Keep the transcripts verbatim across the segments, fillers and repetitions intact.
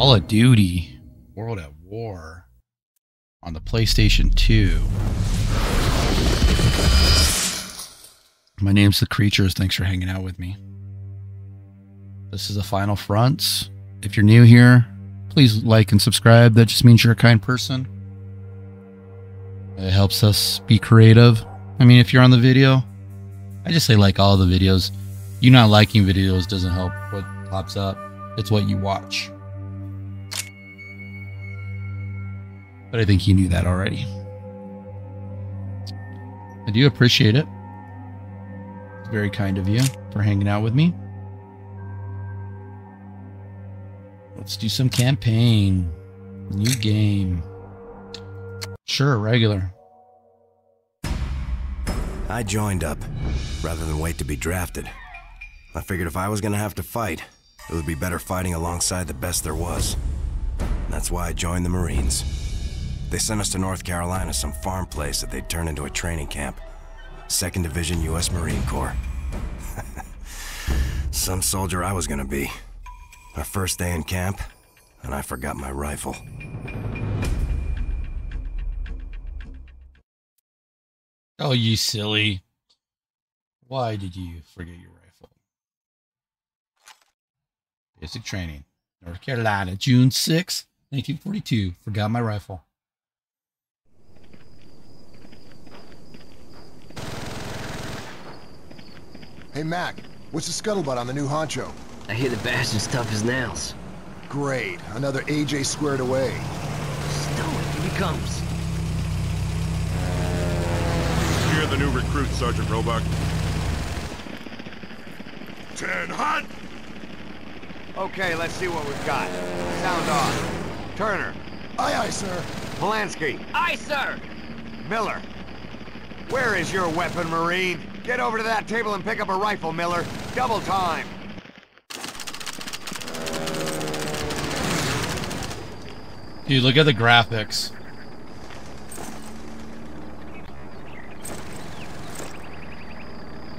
Call of Duty World at War on the PlayStation two. My name's The Creatures. Thanks for hanging out with me. This is the Final Fronts. If you're new here, please like and subscribe. That just means you're a kind person. It helps us be creative. I mean, if you're on the video, I just say like all the videos. You not liking videos doesn't help what pops up. It's what you watch. But I think you knew that already. I do appreciate it. It's very kind of you for hanging out with me. Let's do some campaign. New game. Sure, regular. I joined up, rather than wait to be drafted. I figured if I was gonna have to fight, it would be better fighting alongside the best there was. And that's why I joined the Marines. They sent us to North Carolina, some farm place that they'd turned into a training camp. Second Division U S Marine Corps. Some soldier I was gonna be. Our first day in camp, and I forgot my rifle. Oh, you silly. Why did you forget your rifle? Basic training. North Carolina, June sixth, nineteen forty-two. Forgot my rifle. Hey, Mac. What's the scuttlebutt on the new honcho? I hear the bastard's tough as nails. Great. Another A J squared away. Stow it. Here he comes. You're the new recruit, Sergeant Robuck. Ten hot! Okay, let's see what we've got. Sound on. Turner. Aye, aye, sir. Polanski. Aye, sir. Miller. Where is your weapon, Marine? Get over to that table and pick up a rifle, Miller. Double time. Dude, look at the graphics.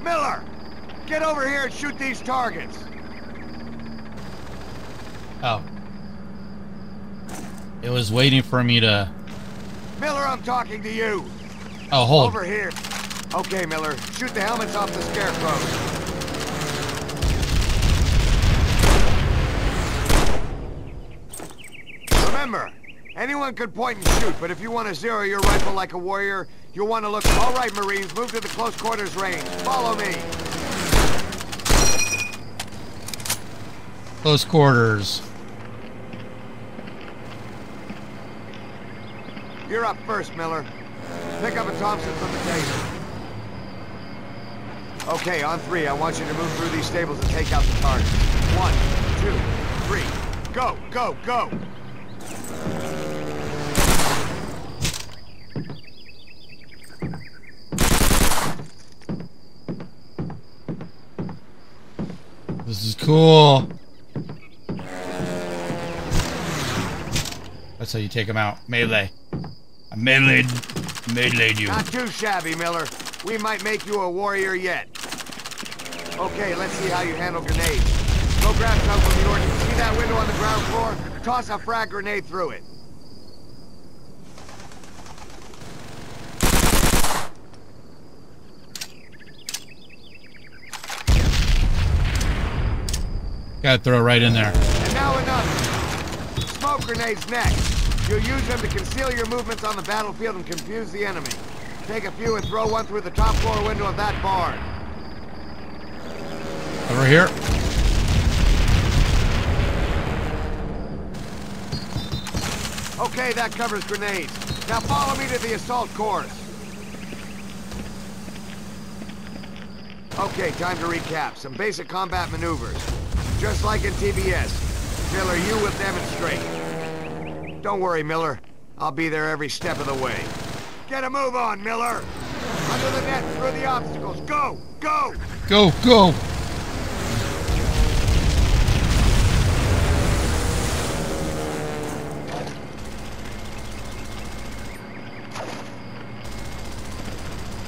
Miller! Get over here and shoot these targets! Oh. It was waiting for me to... Miller, I'm talking to you! Oh, hold. Over here. Okay, Miller. Shoot the helmets off the scarecrows. Remember, anyone could point and shoot, but if you want to zero your rifle like a warrior, you'll want to look... All right, Marines, move to the close quarters range. Follow me. Close quarters. You're up first, Miller. Pick up a Thompson from the table. Okay, on three, I want you to move through these stables and take out the targets. One, two, three. Go, go, go! This is cool. That's how you take them out. Melee. I meleeed, meleeed you. Not too shabby, Miller. We might make you a warrior yet. Okay, let's see how you handle grenades. Go grab some from the orchard. See that window on the ground floor? Toss a frag grenade through it. Gotta throw right in there. And now another. Smoke grenades next. You'll use them to conceal your movements on the battlefield and confuse the enemy. Take a few and throw one through the top floor window of that barn. Over here. Okay, that covers grenades. Now follow me to the assault course. Okay, time to recap. Some basic combat maneuvers. Just like in T B S. Miller, you will demonstrate. Don't worry, Miller. I'll be there every step of the way. Get a move on, Miller! Under the net, through the obstacles. Go! Go! Go, go!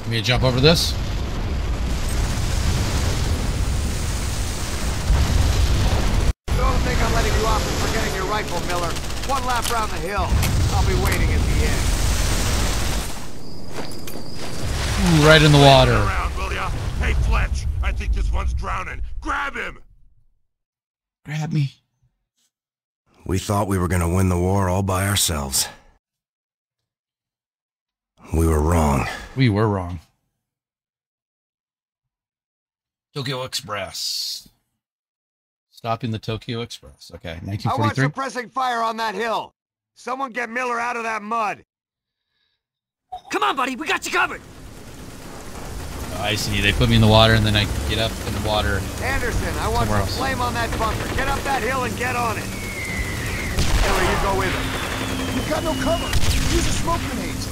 Let me jump over this. one lap around the hill. I'll be waiting at the end. Ooh, right in the water. Around, will ya? Hey, Fletch, I think this one's drowning. Grab him! Grab me. We thought we were going to win the war all by ourselves. We were wrong. We were wrong. Tokyo Express. Stopping the Tokyo Express. Okay, nineteen forty-three. I want suppressing fire on that hill. Someone get Miller out of that mud. Come on, buddy. We got you covered. Oh, I see. They put me in the water, and then I get up in the water. Anderson, I want some else. Flame on that bunker. Get up that hill and get on it. Miller, you go with him. You've got no cover. Use the smoke grenades.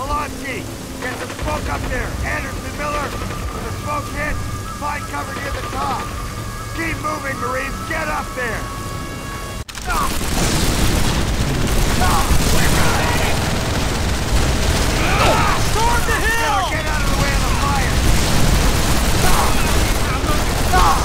Polanski, get some smoke up there. Anderson, Miller, when the smoke hits, find cover near the top. Keep moving, Marines. Get up there. Ah. Ah. We're running. Ah. Storm the hill. Miller, get out of the way of the fire. Ah. Ah.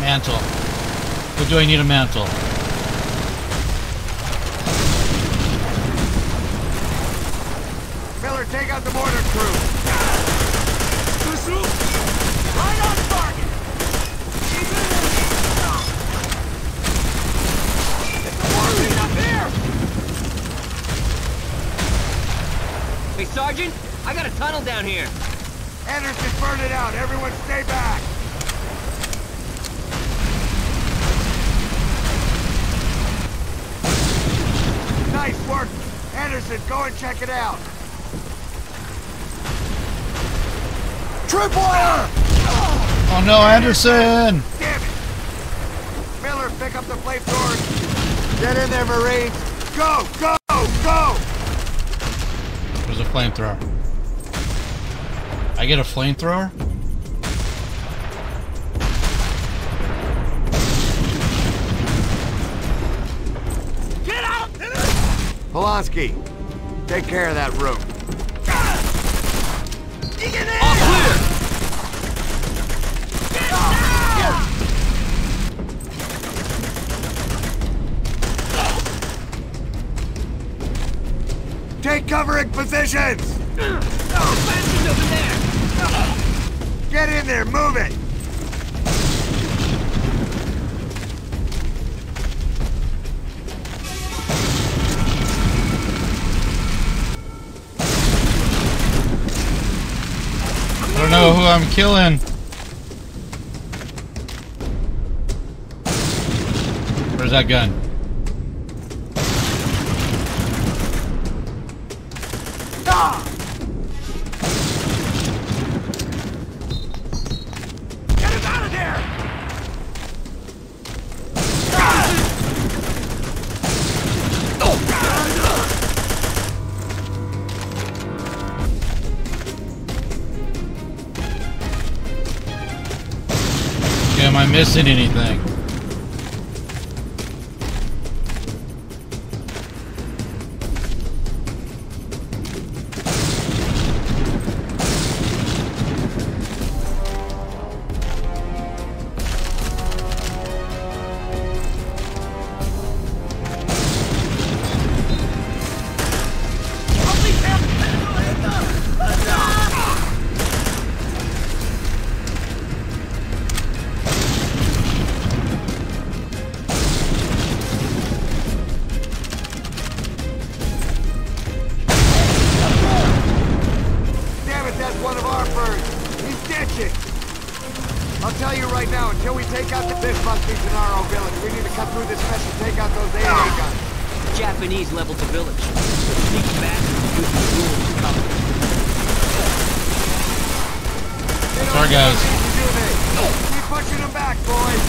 Mantle. What do I need a mantle? Miller, take out the mortar crew. Right on target. It's the mortar's up there. Hey, Sergeant, I got a tunnel down here. Anderson, burn it out. Everyone, stay back. Nice work! Anderson, go and check it out! Tripwire! Oh no, Anderson! Damn it! Miller, pick up the flamethrower! Get in there, Marine! Go, go, go! There's a flamethrower. I get a flamethrower? Polanski, take care of that room. Get in! All clear! Get down! Take covering positions! Oh, over there! Get in there, move it! I don't know who I'm killing. Where's that gun? Ah! Get him out of there! Ah! Oh! Ah! Am I missing anything? Until we take out the... This must be Gennaro Village. We need to cut through this mess and take out those A A guns. Japanese leveled the village. So sneak fast and use the rules to cover it. Sorry, guys. Keep pushing them back, boys.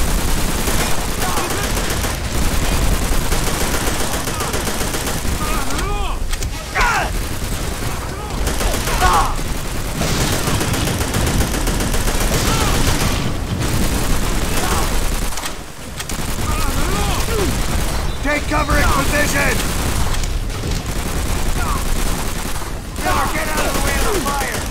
Take covering position! Miller, get out of the way of the fire!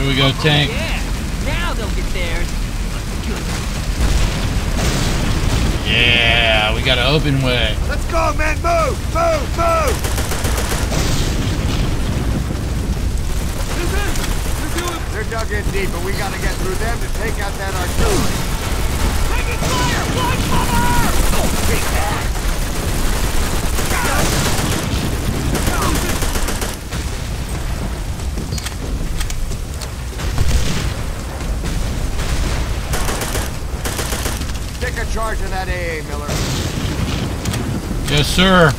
Here we go, tank. Oh, yeah. Now they'll get theirs. Yeah, we got an open way. Let's go, man! Move! Move! Move! They're dug in deep, but we gotta get through them to take out that artillery. Taking fire! Fly cover! Oh, take that! Take a charge of that A A, Miller. Yes, sir.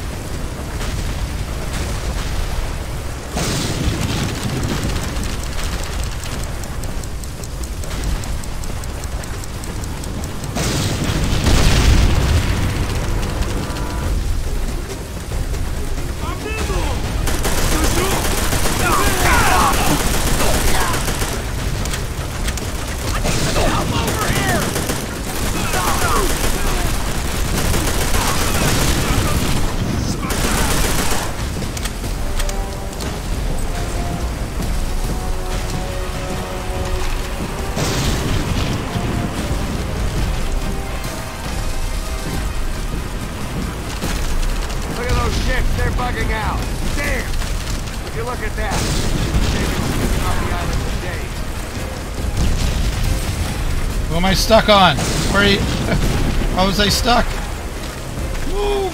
Am I stuck on? Where are you? How was I stuck? Woo.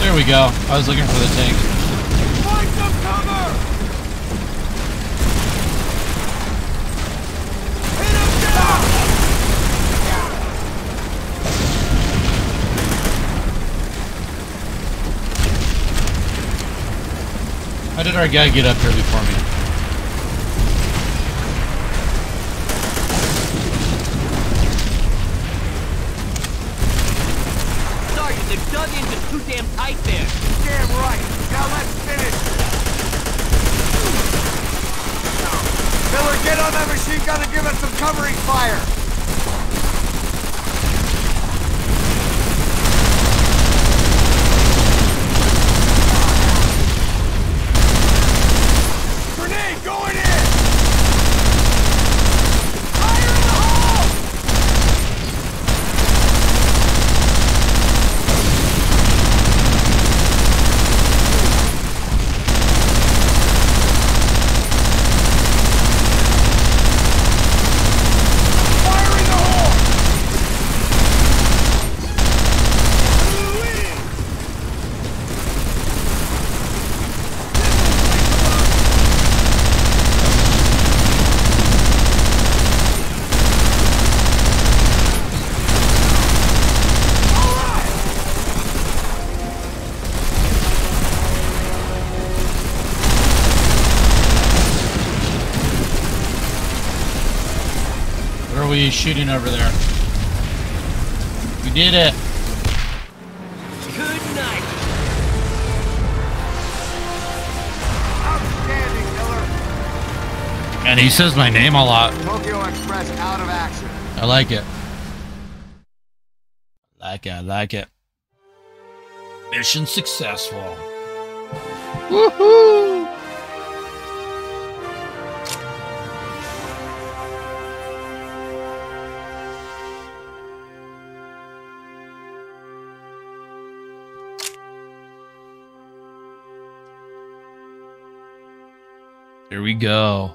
There we go. I was looking for the tank. Find some cover! Hit him down! How did our guy get up here before me? He's shooting over there. We did it. Good night. And he says my name a lot. Tokyo Express out of action. I like it. Like it, I like it. Mission successful. Woohoo! Here we go.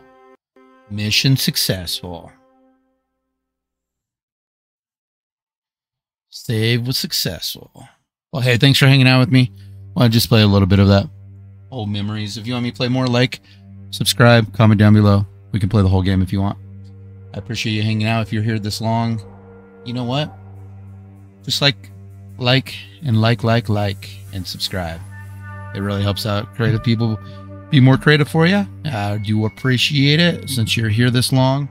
Mission successful. Save was successful. Well, hey, thanks for hanging out with me. Well, I just play a little bit of that old memories. If you want me to play more, like, subscribe, comment down below. We can play the whole game if you want. I appreciate you hanging out. If you're here this long, you know what? Just like, like, and like, like, like, and subscribe. It really helps out creative people be more creative for you. I do appreciate it. Since you're here this long,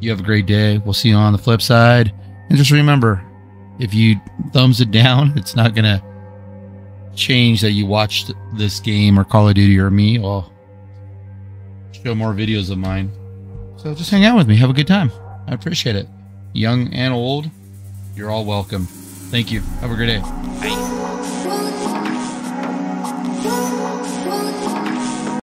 you have a great day. We'll see you on the flip side. And just remember, if you thumbs it down, it's not going to change that you watched this game or Call of Duty or me. I'll show more videos of mine. So just hang out with me. Have a good time. I appreciate it. Young and old, you're all welcome. Thank you. Have a great day. Bye.